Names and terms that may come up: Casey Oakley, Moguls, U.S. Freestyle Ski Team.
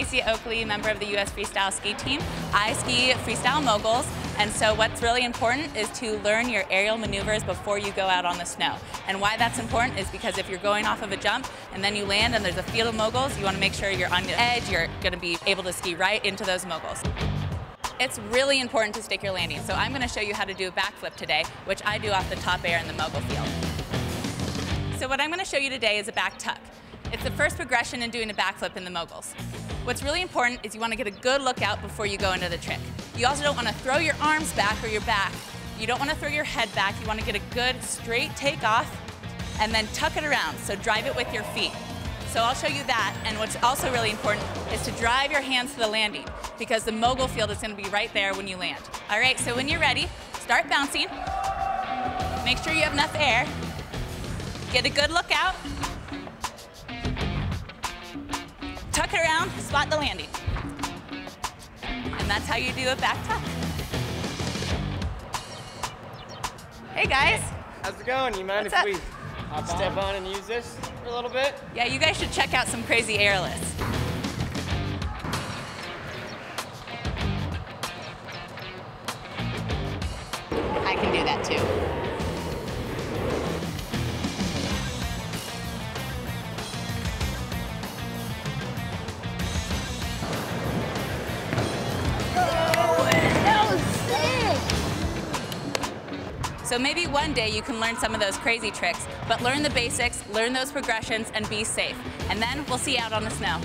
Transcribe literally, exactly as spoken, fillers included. Casey Oakley, member of the U S Freestyle Ski Team. I ski freestyle moguls, and so what's really important is to learn your aerial maneuvers before you go out on the snow. And why that's important is because if you're going off of a jump and then you land and there's a field of moguls, you want to make sure you're on the edge, you're going to be able to ski right into those moguls. It's really important to stick your landing, so I'm going to show you how to do a backflip today, which I do off the top air in the mogul field. So what I'm going to show you today is a back tuck. It's the first progression in doing a backflip in the moguls. What's really important is you want to get a good look out before you go into the trick. You also don't want to throw your arms back or your back. You don't want to throw your head back. You want to get a good straight takeoff and then tuck it around, so drive it with your feet. So I'll show you that, and what's also really important is to drive your hands to the landing, because the mogul field is going to be right there when you land. All right, so when you're ready, start bouncing. Make sure you have enough air. Get a good look out. Tuck it around, spot the landing. And that's how you do a back tuck. Hey guys. How's it going? You mind What's if up? we I'll step on and use this for a little bit? Yeah, you guys should check out some crazy airlifts. I can do that too. Oh, that was sick! So maybe one day you can learn some of those crazy tricks. But learn the basics, learn those progressions, and be safe. And then we'll see you out on the snow.